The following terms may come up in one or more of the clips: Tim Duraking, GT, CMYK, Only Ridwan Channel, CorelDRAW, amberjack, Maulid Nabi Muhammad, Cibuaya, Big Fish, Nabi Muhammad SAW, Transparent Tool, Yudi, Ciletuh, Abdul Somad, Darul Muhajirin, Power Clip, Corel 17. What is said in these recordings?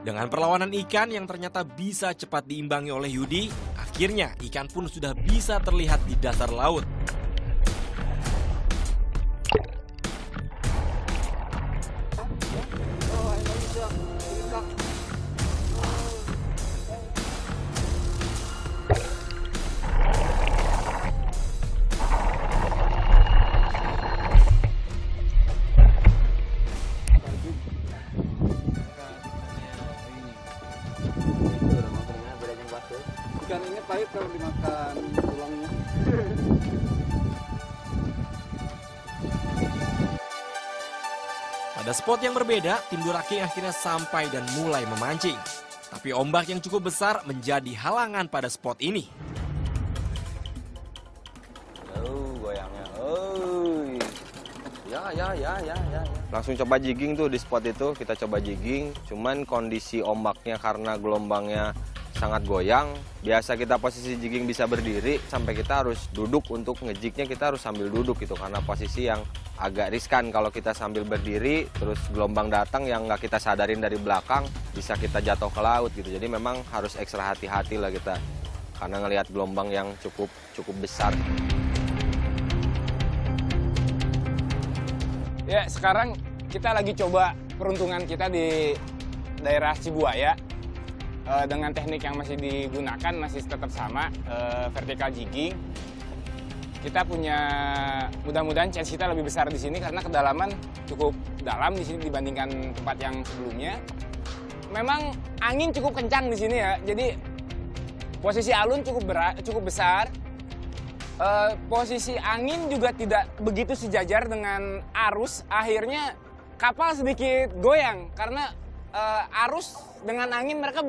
Dengan perlawanan ikan yang ternyata bisa cepat diimbangi oleh Yudi, akhirnya ikan pun sudah bisa terlihat di dasar laut. Ikan ini pahit kalau dimakan tulangnya. Pada spot yang berbeda, Tim Duraking akhirnya sampai dan mulai memancing. Tapi ombak yang cukup besar menjadi halangan pada spot ini. Oh, goyangnya. Oh. Ya. Langsung coba jigging tuh di spot itu, kita coba jigging. Cuman kondisi ombaknya karena gelombangnya sangat goyang, biasa kita posisi jigging bisa berdiri, sampai kita harus duduk. Untuk ngejignya kita harus sambil duduk gitu, karena posisi yang agak riskan. Kalau kita sambil berdiri, terus gelombang datang yang nggak kita sadarin dari belakang, bisa kita jatuh ke laut gitu. Jadi memang harus ekstra hati-hati lah kita, karena ngelihat gelombang yang cukup besar. Ya, sekarang kita lagi coba peruntungan kita di daerah Cibuaya. Dengan teknik yang masih digunakan masih tetap sama, vertical jigging. Kita punya, mudah-mudahan chance kita lebih besar di sini karena kedalaman cukup dalam di sini dibandingkan tempat yang sebelumnya. Memang angin cukup kencang di sini ya, jadi posisi alun cukup besar. Posisi angin juga tidak begitu sejajar dengan arus, akhirnya kapal sedikit goyang karena arus dengan angin mereka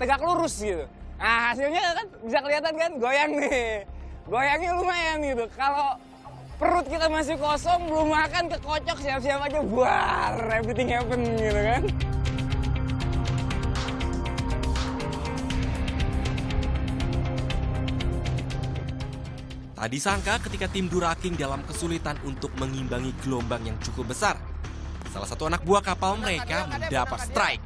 tegak lurus gitu. Nah, hasilnya kan bisa kelihatan kan, goyang nih. Goyangnya lumayan gitu. Kalau perut kita masih kosong, belum makan, kekocok, siap-siap aja buar, everything happen gitu kan. Tak disangka ketika Tim Duraking dalam kesulitan untuk mengimbangi gelombang yang cukup besar, salah satu anak buah kapal mereka mendapat strike.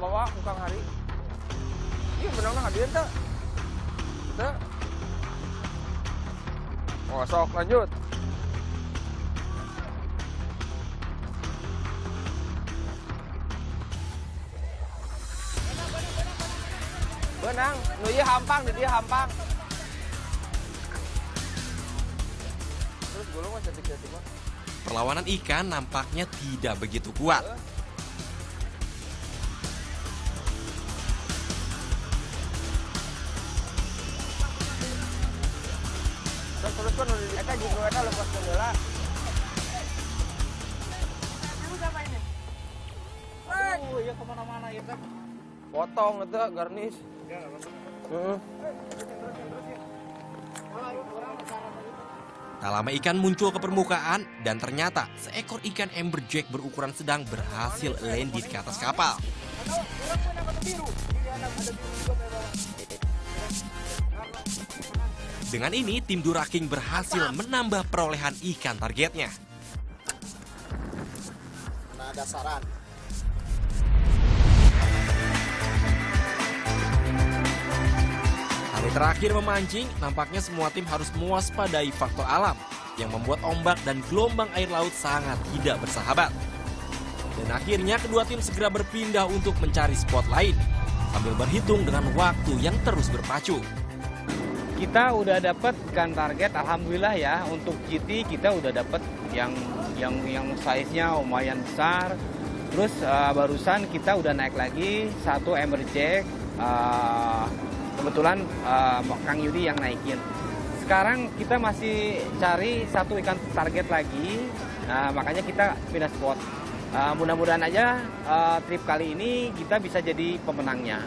Bawa kukang hari. Iya benar-benar hadir tak? Tidak. Oh, sok lanjut. Benang, nuyu hampang, dia hampang. Perlawanan ikan nampaknya tidak begitu kuat. Potong itu garnis. Tak lama ikan muncul ke permukaan dan ternyata seekor ikan amberjack berukuran sedang berhasil landing ke atas kapal. Dengan ini Tim Duraking berhasil menambah perolehan ikan targetnya. Nah, dasaran. Terakhir memancing, nampaknya semua tim harus mewaspadai faktor alam yang membuat ombak dan gelombang air laut sangat tidak bersahabat. Dan akhirnya kedua tim segera berpindah untuk mencari spot lain sambil berhitung dengan waktu yang terus berpacu. Kita udah dapat ikan target, alhamdulillah ya. Untuk GT kita udah dapat yang size-nya lumayan besar. Terus barusan kita udah naik lagi satu amberjack. Kebetulan Kang Yudi yang naikin. Sekarang kita masih cari satu ikan target lagi, makanya kita pindah spot. Mudah-mudahan aja trip kali ini kita bisa jadi pemenangnya.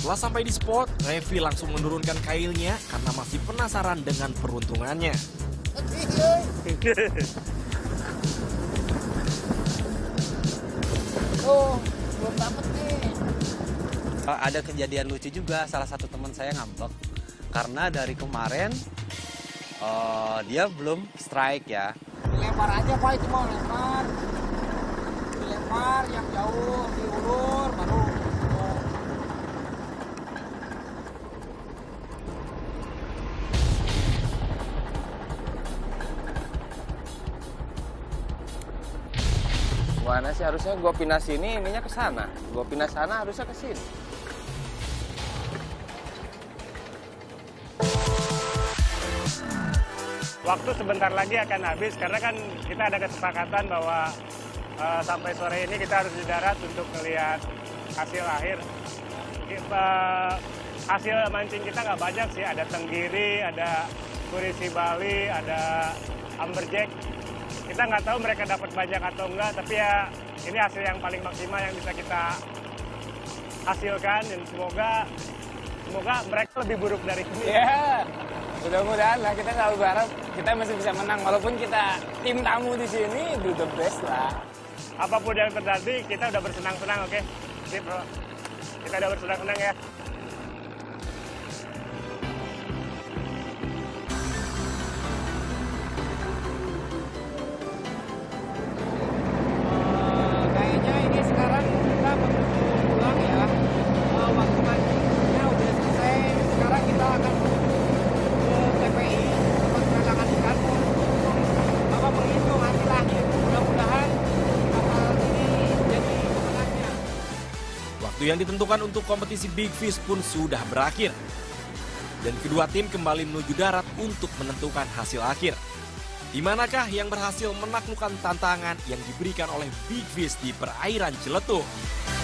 Setelah sampai di spot, Revi langsung menurunkan kailnya karena masih penasaran dengan peruntungannya. Oh, belum dapet nih. Ada kejadian lucu juga, salah satu teman saya ngambek. Karena dari kemarin Dia belum strike ya. Dilempar aja Pak, itu mau lempar. Dilempar yang jauh, diulur, baru. Mana sih, harusnya gua pindah sini, ininya ke sana. Gua pindah sana, harusnya ke sini. Waktu sebentar lagi akan habis, karena kan kita ada kesepakatan bahwa sampai sore ini kita harus di darat untuk melihat hasil akhir. Hasil mancing kita nggak banyak sih, ada tenggiri, ada kurisi Bali, ada amberjack. Kita nggak tahu mereka dapat banyak atau enggak, tapi ya ini hasil yang paling maksimal yang bisa kita hasilkan. Dan semoga mereka lebih buruk dari ini. Yeah. Mudah-mudahan lah, kita selalu berharap kita masih bisa menang. Walaupun kita tim tamu di sini, do the best lah. Apapun yang terjadi, kita udah bersenang-senang, oke? Sip, bro. Kita udah bersenang-senang ya. Waktu yang ditentukan untuk kompetisi Big Fish pun sudah berakhir. Dan kedua tim kembali menuju darat untuk menentukan hasil akhir. Di manakah yang berhasil menaklukkan tantangan yang diberikan oleh Big Fish di perairan Ciletuh?